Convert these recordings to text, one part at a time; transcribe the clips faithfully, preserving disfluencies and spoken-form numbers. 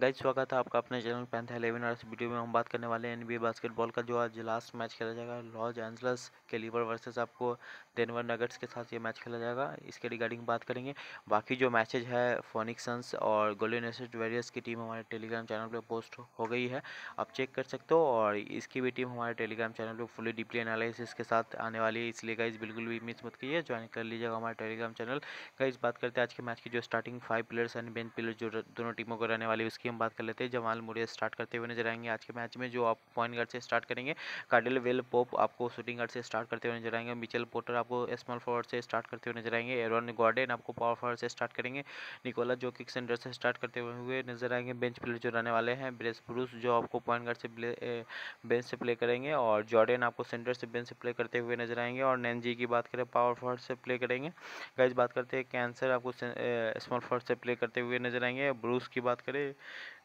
Guys स्वागत है आपका अपने चैनल पैंथर इलेवन और इस वीडियो में हम बात करने वाले हैं एनबीए बास्केटबॉल का, जो आज लास्ट मैच खेला जाएगा लॉस एंजल्स क्लिपर वर्सेस आपको डेनवर नगेट्स के साथ ये मैच खेला जाएगा। इसके रिगार्डिंग बात करेंगे। बाकी जो मैचेज है फोनिक सन्स और गोल्डन स्टेट वॉरियर्स की टीम हमारे टेलीग्राम चैनल पर पोस्ट हो गई है, आप चेक कर सकते हो। और इसकी भी टीम हमारे टेलीग्राम चैनल पर फुली डीपली एनालिसिस के साथ आने वाली है, इसलिए गाइज बिल्कुल भी मिस मत कीजिए, ज्वाइन कर लीजिएगा हमारे टेलीग्राम चैनल। गाइज बात करते हैं आज के मैच की, जो starting five players and bench player जो दोनों टीमों को रहने वाली है उसकी हम बात कर लेते हैं। जमाल मुरे स्टार्ट करते हुए नजर आएंगे आज के मैच में, जो आप पॉइंट गार्ड से स्टार्ट करेंगे। कार्डवेल पोप आपको शूटिंग गार्ड से स्टार्ट करते हुए नजर आएंगे। मिचेल पोर्टर आपको स्मॉल फॉरवर्ड से स्टार्ट करते हुए नजर आएंगे। एरन निगॉर्डेन आपको पावर फॉरवर्ड से स्टार्ट करेंगे। निकोला जोकिक सेंटर से स्टार्ट करते हुए नजर आएंगे। बेंच प्लेयर जो रहने वाले हैं ब्रेस ब्रूस, जो आपको पॉइंट गार्ड से बेंच से प्ले करेंगे। और जॉर्डन आपको सेंटर से बेंच से प्ले करते हुए नजर आएंगे। और नैनजी की बात करें पावर फॉरवर्ड से प्ले करेंगे। गाइस बात करते हैं कैंसर आपको स्मॉल फॉरवर्ड से प्ले करते हुए नजर आएंगे। ब्रूस की बात करें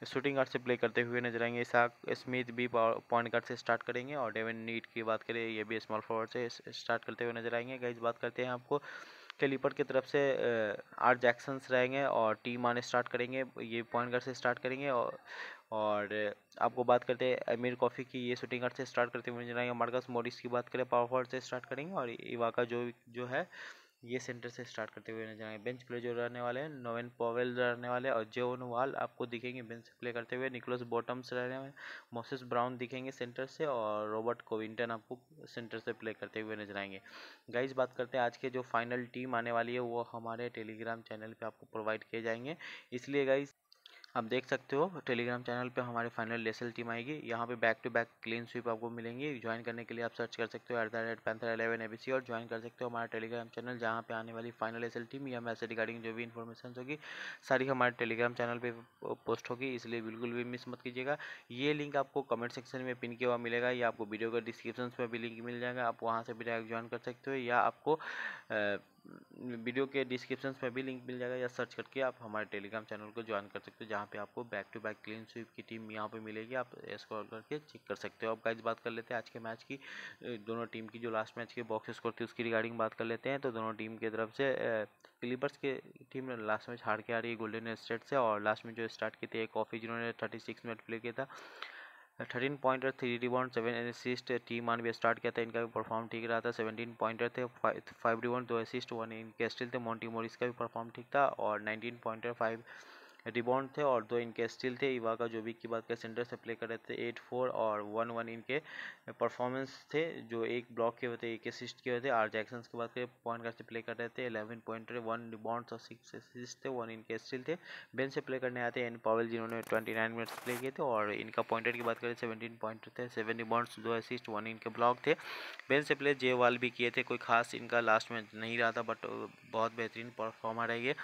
शूटिंग गार्ड से प्ले करते हुए नजर आएंगे। इसाक स्मिथ भी पॉइंट गार्ड से स्टार्ट करेंगे। और डेविन नीट की बात करें ये भी स्मॉल फॉरवर्ड से स्टार्ट करते हुए नजर आएंगे। गाइस बात करते हैं आपको क्लिपर की तरफ से आर जैक्सन रहेंगे और टी मान स्टार्ट करेंगे, ये पॉइंट गार्ड से स्टार्ट करेंगे। और और आपको बात करते हैं अमीर कॉफ़ी की, ये शूटिंग गार्ड से स्टार्ट करते हुए नजर आएंगे। मार्कस मॉरिस की बात करें पावर फॉरवर्ड से स्टार्ट करेंगे। और इवाका जो जो है ये सेंटर से स्टार्ट करते हुए नजर आएंगे। बेंच प्लेयर जो रहने वाले हैं नोवेन पावेल रहने वाले और जेवन वॉल आपको दिखेंगे बेंच से प्ले करते हुए। निकोलस बॉटम्स रहने वाले, मोसेस ब्राउन दिखेंगे सेंटर से। और रॉबर्ट कोविंटन आपको सेंटर से प्ले करते हुए नजर आएंगे। गाइस बात करते हैं आज के जो फाइनल टीम आने वाली है वो हमारे टेलीग्राम चैनल पर आपको प्रोवाइड किए जाएंगे, इसलिए गाइज आप देख सकते हो टेलीग्राम चैनल पे हमारे फाइनल लेसल टीम आएगी। यहाँ पे back to back clean sweep आपको मिलेंगी। ज्वाइन करने के लिए आप सर्च कर सकते हो at the rate Panther Eleven ABC और ज्वाइन कर सकते हो हमारा टेलीग्राम चैनल, जहाँ पे आने वाली फाइनल लेसल टीम या मैच से रिगार्डिंग जो भी इन्फॉर्मेशन होगी सारी हमारे टेलीग्राम चैनल पर पोस्ट होगी, इसलिए बिल्कुल भी मिस मत कीजिएगा। ये लिंक आपको कमेंट सेक्शन में पिन किया हुआ मिलेगा या आपको वीडियो के डिस्क्रिप्शन में भी लिंक मिल जाएगा, आप वहाँ से भी डायरेक्ट ज्वाइन कर सकते हो या आपको वीडियो के डिस्क्रिप्शन में भी लिंक मिल जाएगा या सर्च करके आप हमारे टेलीग्राम चैनल को ज्वाइन कर सकते हो, जहाँ पे आपको back to back clean sweep की टीम यहाँ पे मिलेगी, आप स्क्रॉल करके चेक कर सकते हो। अब गाइस बात कर लेते हैं आज के मैच की, दोनों टीम की जो लास्ट मैच के बॉक्स स्कोर थी उसकी रिगार्डिंग बात कर लेते हैं। तो दोनों टीम की तरफ से क्लिपर्स की टीम लास्ट मैच हार के आ रही है गोल्डन स्टेट से। और लास्ट में जो स्टार्ट की थी कॉफी जिन्होंने थर्टी सिक्स मिनट प्ले किया था, thirteen pointer three rebound seven assist, T Mann भी स्टार्ट किया था, इनका भी परफॉर्म ठीक रहा था। सेवनटीन पॉइंटर थे, फाइव रिबाउंड दो असिस्ट वन इनके स्टील थे, मॉन्टी मोरिस का भी परफॉर्म ठीक था। और नाइनटीन पॉइंटर फाइव रिबाउंड थे और दो इनके स्टील थे। इवाका जो भी की बात करें सेंटर से प्ले कर रहे थे एट फोर और वन वन इनके परफॉर्मेंस थे, जो एक ब्लॉक के हुए थे एक असिस्ट के हुए थे। आर जैक्सन की बात करें पॉइंट गार्ड से प्ले कर रहे थे इलेवन पॉइंटर वन रिबाउंड और सिक्स असिस्ट थे वन इनके स्टील थे। बेंच से प्ले करने आते हैं एन पावेल जिन्होंने ट्वेंटी नाइन मिनट्स प्ले किए थे। और इनका पॉइंटर की बात करें सेवनटीन पॉइंटर थे सेवन रिबाउंड्स दो असिस्ट वन इनके ब्लॉक थे। बेंच से प्ले जे वाल भी किए थे, कोई खास इनका लास्ट में नहीं रहा था बट बहुत बेहतरीन परफॉर्मर है ये।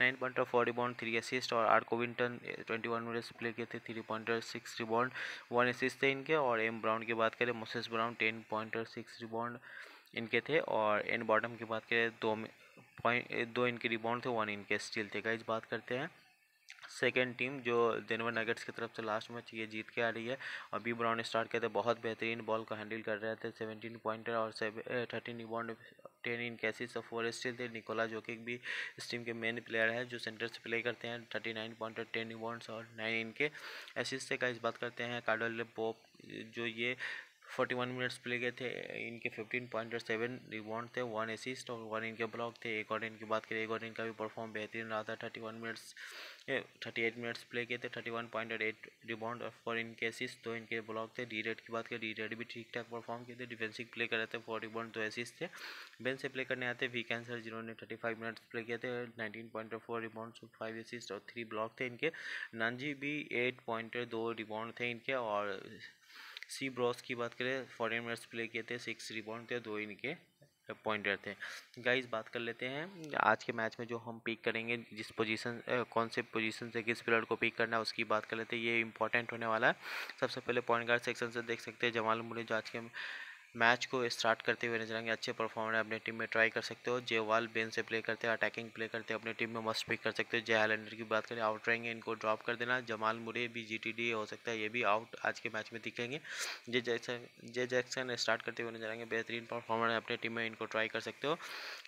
Nine pointer four rebound three assist और R Covington twenty one minutes play किए थे three pointer six rebound one assist थे इनके। और एम ब्राउन की बात करें Moses Brown ten pointer six rebound इनके थे। और एन बॉटम की बात करें दो पॉइंट दो इनके रिबाउंड थे वन इनके स्टील थे। गाइस बात करते हैं सेकेंड टीम जो डेनवर नगेट्स की तरफ से लास्ट मैच ये जीत के आ रही है। और बी ब्राउन स्टार्ट किए थे, बहुत बेहतरीन बॉल को हैंडल कर रहे थे, सेवनटीन पॉइंटर और थर्टीन रिबाउंड टेन इन कैसेस और फोर स्टील थे। निकोला जोकिक भी इस टीम के मेन प्लेयर हैं जो सेंटर से प्ले करते हैं, thirty nine pointer ten rebounds और नाइन इनके असिस्ट से। गाइस बात करते हैं कार्डवेल पोप जो ये इकतालीस मिनट्स प्ले किए थे, इनके फिफ्टीन पॉइंटर सेवन रिबाउंड थे वन असिस्ट और वन इनके ब्लॉक थे। ए गॉर्डन की बात करें ए गॉर्डन का भी परफॉर्म बेहतरीन रहा था, thirty one minutes thirty eight minutes play किए थे, thirty one pointer eight rebound और फोर इनके असिस्ट दो इनके ब्लॉक थे। डी रेड की बात करें डी रेड भी ठीक ठाक परफॉर्म किए थे, डिफेंसिव प्ले कर रहे थे, फोर रिबाउंड दो असिस्ट थे। बेंच से प्ले करने आते वीक एंड सर जिन्होंने थर्टी फाइव मिनट्स प्ले किए थे, nineteen pointer four rebound five assist और थ्री ब्लॉक थे इनके। नांजी भी एट पॉइंटर दो रिबाउंड थे इनके। और सी ब्रॉस की बात करें फोर्टीन मिनट्स प्ले किए थे, सिक्स रिबाउंड थे दो इनके पॉइंटर थे। गाइस बात कर लेते हैं आज के मैच में जो हम पिक करेंगे, जिस पोजीशन कौन से पोजीशन से किस प्लेयर को पिक करना है उसकी बात कर लेते हैं, ये इंपॉर्टेंट होने वाला है। सबसे पहले पॉइंट गार्ड सेक्शन से देख सकते हैं जमाल मुरे जो आज के मैच को स्टार्ट करते हुए नजर आएंगे। अच्छे परफॉर्मेंस अपने टीम में ट्राई कर सकते हो। जे वाल बेन से प्ले करते हैं, अटैकिंग प्ले करते हैं, अपने टीम में मस्ट पिक कर सकते हो। जे हाइलैंडर की बात करें आउट रहेंगे, इनको ड्रॉप कर देना। जमाल मुरे भी जी हो सकता है, ये भी आउट आज के मैच में दिखेंगे। J Jackson J Jackson start करते हुए नजर आएंगे। बेहतरीन परफॉर्मेंस अपने टीम में, इनको ट्राई कर सकते हो।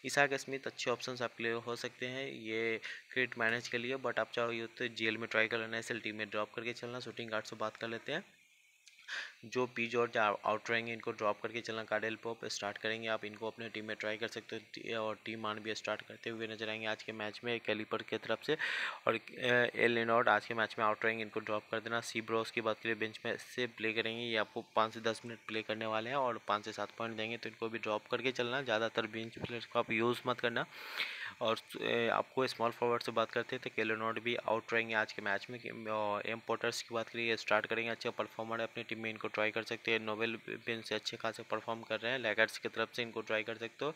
ईसाक स्मिथ अच्छे ऑप्शन आपके लिए हो सकते हैं, ये क्रिकेट मैनेज के लिए, बट आप चाहो तो जेल में ट्राई कर लेना, इसलिए टीम में ड्रॉप करके चलना। शूटिंग गार्ड से बात कर लेते हैं, जो पी जॉर्ज आउट रहेंगे, इनको ड्रॉप करके चलना। कार्डेल पोप स्टार्ट करेंगे, आप इनको अपने टीम में ट्राई कर सकते हो। और टी मान भी स्टार्ट करते हुए नजर आएंगे आज के मैच में कैलीपर की तरफ से। और एल लेनॉर्ड आज के मैच में आउट रहेंगे, इनको ड्रॉप कर देना। सी ब्रॉस की बात करें बेंच में से प्ले करेंगे, ये आपको पाँच से दस मिनट प्ले करने वाले हैं और पाँच से सात पॉइंट देंगे, तो इनको भी ड्रॉप करके चलना। ज़्यादातर बेंच प्लेयर्स को आप यूज़ मत करना। और आपको स्मॉल फॉरवर्ड से बात करते हैं तो केलोनॉट भी आउट रहेंगे आज के मैच में। एम पोटर्स की बात करिए स्टार्ट करेंगे, अच्छे परफॉर्मर है, अपनी टीम में इनको ट्राई कर सकते हैं। नोवेल बेन से अच्छे खासे परफॉर्म कर रहे हैं, लैगर्स की तरफ से इनको ट्राई कर सकते हो।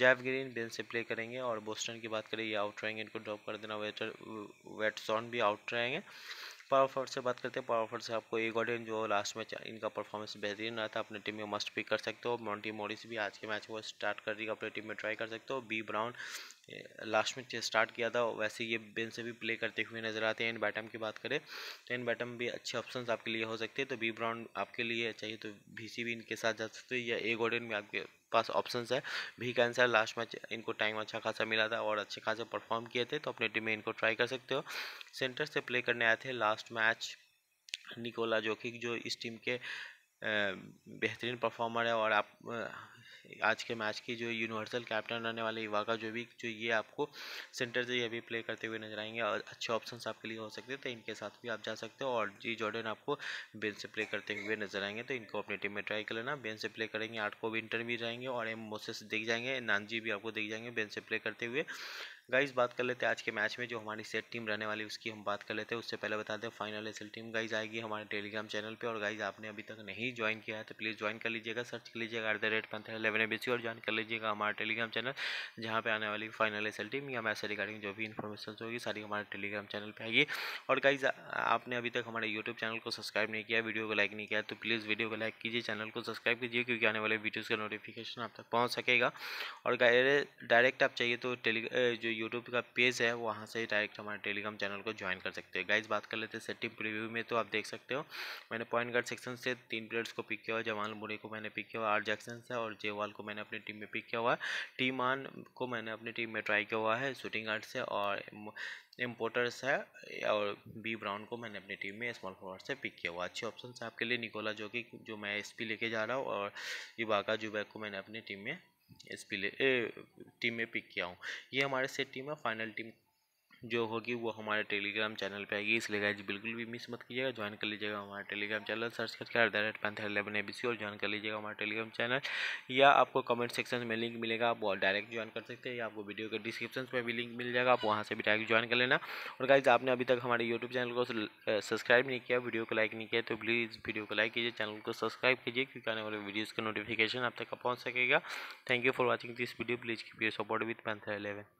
जैव ग्रीन बेन से प्ले करेंगे। और बोस्टन की बात करें ये आउट रहेंगे, इनको ड्रॉप कर देना। वेटर वेटसॉन भी आउट रहेंगे। पावर फॉरवर्ड से बात करते हैं, पावर फॉरवर्ड से आपको ए गॉर्डन, जो लास्ट मैच इनका परफॉर्मेंस बेहतरीन रहा था, अपने टीम में मस्ट पिक कर सकते हो। मॉन्टी मॉरिस भी आज के मैच को स्टार्ट कर देगा, अपने टीम में ट्राई कर सकते हो। B Brown last match start किया था, वैसे ये बेन से भी प्ले करते हुए नजर आते हैं। इन बैटम की बात करें तो इन बैटम भी अच्छे ऑप्शंस आपके लिए हो सकते हैं, तो बी ब्राउन आपके लिए चाहिए तो भी सी भी इनके साथ जा सकते हो, या ए गॉर्डन भी आपके पास ऑप्शंस है। भी कैंसर लास्ट मैच इनको टाइम अच्छा खासा मिला था और अच्छे खासे परफॉर्म किए थे, तो अपने टीम में इनको ट्राई कर सकते हो। सेंटर से प्ले करने आए थे लास्ट मैच निकोला जोकिक, जो इस टीम के बेहतरीन परफॉर्मर है और आप आज के मैच की जो यूनिवर्सल कैप्टन रहने वाले इवाका जो भी जो ये आपको सेंटर से ये भी प्ले करते हुए नजर आएंगे और अच्छे ऑप्शंस आपके लिए हो सकते हैं, तो इनके साथ भी आप जा सकते हो। और जी जॉर्डन आपको बेंच से प्ले करते हुए नजर आएंगे, तो इनको अपनी टीम में ट्राई कर लेना। बेंच से प्ले करेंगे, आठ को विंटर भी रहेंगे और एम मोसेस दिख जाएंगे, नानजी भी आपको दिख जाएंगे बेंच से प्ले करते हुए। गाइस बात कर लेते हैं आज के मैच में जो हमारी सेट टीम रहने वाली उसकी हम बात कर लेते हैं। उससे पहले बताते हैं final S L team guys आएगी हमारे टेलीग्राम चैनल पे, और गाइस आपने अभी तक नहीं ज्वाइन किया है तो प्लीज़ ज्वाइन कर लीजिएगा। सर्च कर लीजिएगा at the rate Panther Eleven A B C और ज्वाइन कर लीजिएगा हमारा टेलीग्राम चैनल, जहाँ पे आने वाली फाइनल एस एल टीम या मैच से रिगार्डिंग जो भी इन्फॉर्मेशन होगी सारी हमारे टेलीग्राम चैनल पर आएगी। और गाइज आपने अभी तक हमारे यूट्यूब चैनल को सब्सक्राइब नहीं किया, वीडियो को लाइक नहीं किया, तो प्लीज़ वीडियो को लाइक कीजिए, चैनल को सब्सक्राइब कीजिए, क्योंकि आने वाले वीडियोज़ का नोटिफिकेशन आप तक पहुँच सकेगा। और डायरेक्ट आप चाहिए तो टेली जो यूट्यूब का पेज है वहाँ से डायरेक्ट हमारे टेलीग्राम चैनल को ज्वाइन कर सकते हो। गाइज बात कर लेते हैं सेट टीम प्रीव्यू में, तो आप देख सकते हो मैंने पॉइंट गार्ड सेक्शन से तीन प्लेयर्स को पिक किया हुआ है। जमाल मुरे को मैंने पिक किया हुआ, आर जैक्सन से और जे वाल को मैंने अपनी टीम में पिक किया हुआ है। टी मान को मैंने अपनी टीम में ट्राई किया हुआ है शूटिंग गार्ड से, और इम्पोर्टर्स है और बी ब्राउन को मैंने अपनी टीम में स्मॉल फॉरवर्ड से पिक किया हुआ। अच्छे ऑप्शन है आपके लिए निकोला जोकिक, जो मैं एस पी लेके जा रहा हूँ, और इवाका जोजो को मैंने अपनी टीम में इस प्ले टीम में पिक किया हूँ। ये हमारे सेट टीम है। फाइनल टीम जो होगी वो हमारे टेलीग्राम चैनल पे आएगी, इसलिए गाइज बिल्कुल भी मिस मत कीजिएगा। ज्वाइन कर लीजिएगा हमारा टेलीग्राम चैनल, सर्च करके at the rate Panther Eleven A B C और ज्वाइन कर लीजिएगा हमारा टेलीग्राम चैनल, या आपको कमेंट सेक्शन में लिंक मिलेगा, आप डायरेक्ट ज्वाइन कर सकते हैं, या आपको वीडियो के डिस्क्रिप्शन में भी लिंक मिल जाएगा, आप वहाँ से भी डायरेक्ट ज्वाइन कर लेना। और गाइज आपने अभी तक हमारे यूट्यूब चैनल को सब्सक्राइब नहीं किया, वीडियो को लाइक नहीं किया, तो प्लीज़ वीडियो को लाइक कीजिए, चैनल को सब्सक्राइब कीजिए, क्योंकि आने वाले वीडियोज़ का नोटिफिकेशन आप तक पहुँच सकेगा। Thank you for watching this video, please keep your support with Panther eleven.